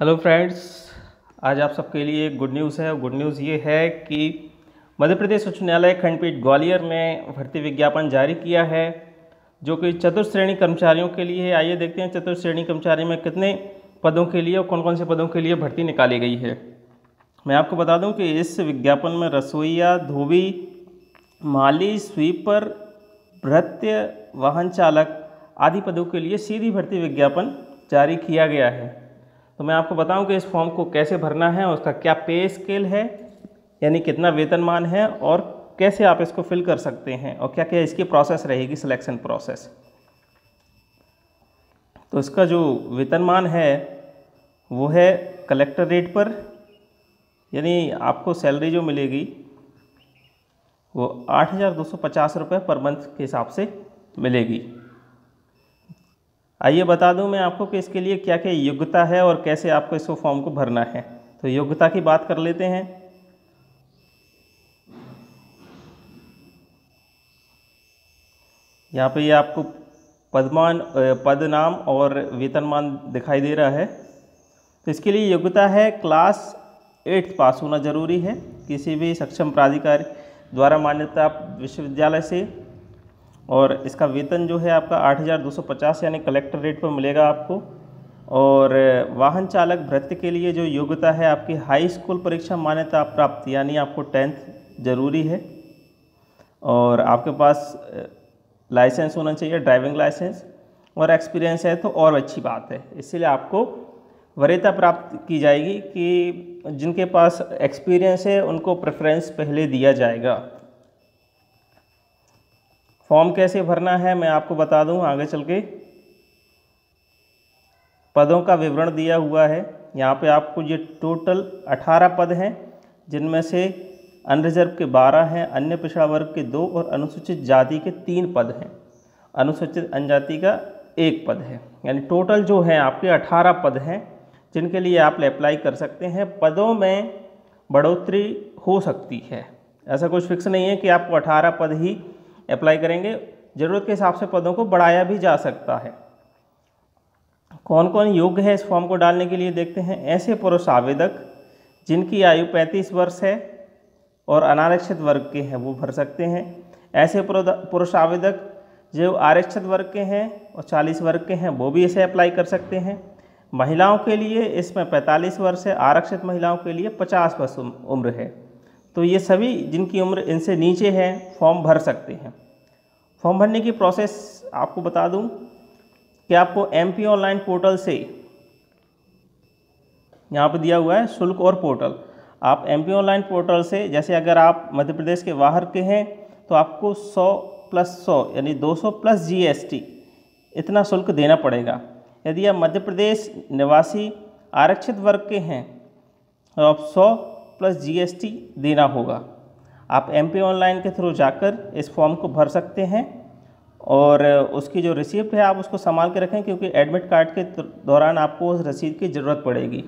Hello friends, आज आप सबके लिए गुड न्यूज़ है। गुड न्यूज़ ये है कि मध्य प्रदेश उच्च न्यायालय खंडपीठ ग्वालियर ने भर्ती विज्ञापन जारी किया है जो कि चतुर्थ श्रेणी कर्मचारियों के लिए है। आइए देखते हैं चतुर्थ श्रेणी कर्मचारी में कितने पदों के लिए और कौन कौन से पदों के लिए भर्ती निकाली गई है। मैं आपको बता दूं कि इस विज्ञापन में रसोईया, धोबी, माली, स्वीपर, भृत्य, वाहन चालक आदि पदों के लिए सीधी भर्ती विज्ञापन जारी किया गया है। तो मैं आपको बताऊं कि इस फॉर्म को कैसे भरना है, उसका क्या पे स्केल है यानी कितना वेतनमान है और कैसे आप इसको फिल कर सकते हैं और क्या क्या इसकी प्रोसेस रहेगी, सिलेक्शन प्रोसेस। तो इसका जो वेतनमान है वो है कलेक्टर रेट पर, यानी आपको सैलरी जो मिलेगी वो 8,250 रुपये पर मंथ के हिसाब से मिलेगी। आइए बता दूं मैं आपको कि इसके लिए क्या क्या योग्यता है और कैसे आपको इसको फॉर्म को भरना है। तो योग्यता की बात कर लेते हैं। यहाँ पे ये आपको पद नाम और वेतनमान दिखाई दे रहा है। तो इसके लिए योग्यता है क्लास 8 पास होना ज़रूरी है, किसी भी सक्षम प्राधिकारी द्वारा मान्यता विश्वविद्यालय से। और इसका वेतन जो है आपका 8,250 यानी कलेक्टर रेट पर मिलेगा आपको। और वाहन चालक भृत्य के लिए जो योग्यता है आपकी हाई स्कूल परीक्षा मान्यता प्राप्त यानी आपको 10th जरूरी है और आपके पास लाइसेंस होना चाहिए, ड्राइविंग लाइसेंस और एक्सपीरियंस है तो और अच्छी बात है। इसीलिए आपको वरीयता प्राप्त की जाएगी कि जिनके पास एक्सपीरियंस है उनको प्रेफरेंस पहले दिया जाएगा। फॉर्म कैसे भरना है मैं आपको बता दूं आगे चल के। पदों का विवरण दिया हुआ है यहाँ पे आपको। ये टोटल 18 पद हैं जिनमें से अनरिजर्व के 12 हैं, अन्य पिछड़ा वर्ग के 2 और अनुसूचित जाति के 3 पद हैं, अनुसूचित जनजाति का 1 पद है। यानी टोटल जो है आपके 18 पद हैं जिनके लिए आप अप्लाई कर सकते हैं। पदों में बढ़ोतरी हो सकती है, ऐसा कुछ फिक्स नहीं है कि आपको 18 पद ही अप्लाई करेंगे। ज़रूरत के हिसाब से पदों को बढ़ाया भी जा सकता है। कौन कौन योग्य है इस फॉर्म को डालने के लिए देखते हैं। ऐसे पुरुष आवेदक जिनकी आयु 35 वर्ष है और अनारक्षित वर्ग के हैं वो भर सकते हैं। ऐसे पुरुष आवेदक जो आरक्षित वर्ग के हैं और 40 वर्ग के हैं वो भी इसे अप्लाई कर सकते हैं। महिलाओं के लिए इसमें 45 वर्ष है, आरक्षित महिलाओं के लिए 50 वर्ष उम्र है। तो ये सभी जिनकी उम्र इनसे नीचे है फॉर्म भर सकते हैं। फॉर्म भरने की प्रोसेस आपको बता दूं कि आपको एमपी ऑनलाइन पोर्टल से, यहाँ पर दिया हुआ है शुल्क और पोर्टल, आप एमपी ऑनलाइन पोर्टल से, जैसे अगर आप मध्य प्रदेश के बाहर के हैं तो आपको 100 + 100 यानी 200 प्लस GST इतना शुल्क देना पड़ेगा। यदि आप मध्य प्रदेश निवासी आरक्षित वर्ग के हैं तो आप 100 प्लस GST देना होगा। आप एमपी ऑनलाइन के थ्रू जाकर इस फॉर्म को भर सकते हैं और उसकी जो रिसीप्ट है आप उसको संभाल के रखें क्योंकि एडमिट कार्ड के दौरान आपको उस रसीद की ज़रूरत पड़ेगी।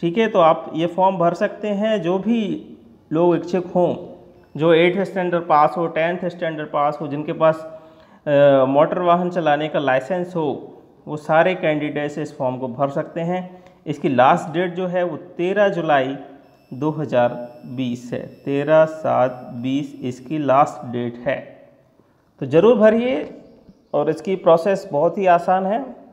ठीक है, तो आप ये फॉर्म भर सकते हैं। जो भी लोग इच्छुक हों, जो 8th स्टैंडर्ड पास हो, 10th स्टैंडर्ड पास हो, जिनके पास मोटर वाहन चलाने का लाइसेंस हो, वो सारे कैंडिडेट्स इस फॉर्म को भर सकते हैं। इसकी लास्ट डेट जो है वो 13 जुलाई 2020 है, 13/7/20 इसकी लास्ट डेट है। तो ज़रूर भरिए और इसकी प्रोसेस बहुत ही आसान है।